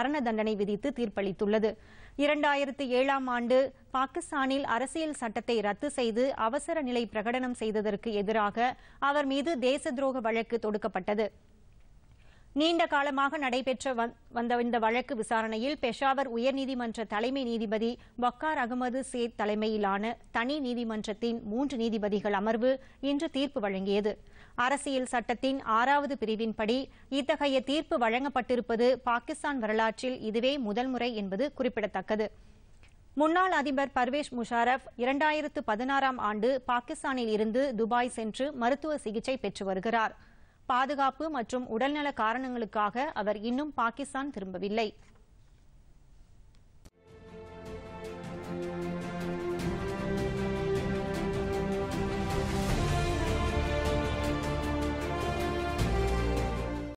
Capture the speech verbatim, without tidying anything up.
மரண தண்டனை விதித்து தீர்ப்பளித்துள்ளது. இரண்டாயிரத்து ஏழாம் ஆண்டு பாகிஸ்தானில் அரசியல் சட்டத்தை ரத்து செய்து அவசர நிலை பிரகடனம் செய்ததற்கு எதிராக அவர் மீது தேச துரோக வழக்கு தொடுக்கப்பட்டது. நீண்ட காலமாக நடைபெற்ற வந்த இந்த வழக்கு விசாரணையில் பெஷாவர் உயர்நீதிமன்ற தலைமை நீதிபதி வக்கார் அகமது சேத் தலைமையிலான தனி நீதிமன்றத்தின் மூன்று நீதிபதிகள் அமர்வு இன்று தீர்ப்பு வழங்கியது. அரசியல் சட்டத்தின் ஆறாவது பிரிவின்படி இத்தகைய தீர்ப்பு வழங்கப்பட்டிருப்பது பாகிஸ்தான் வரலாற்றில் இதுவே முதல் முறை என்பது குறிப்பிடத்தக்கது. முன்னாள் அதிபர் பர்வேஸ் முஷரப்பு இரண்டாயிரத்து பதினாறாம் ஆண்டு பாகிஸ்தானில் இருந்து துபாய் சென்று மருத்துவ சிகிச்சை பெற்று வருகிறார். பாதுகாப்பு மற்றும் உடல்நல காரணங்களுக்காக அவர் இன்னும் பாகிஸ்தான் திரும்பவில்லை.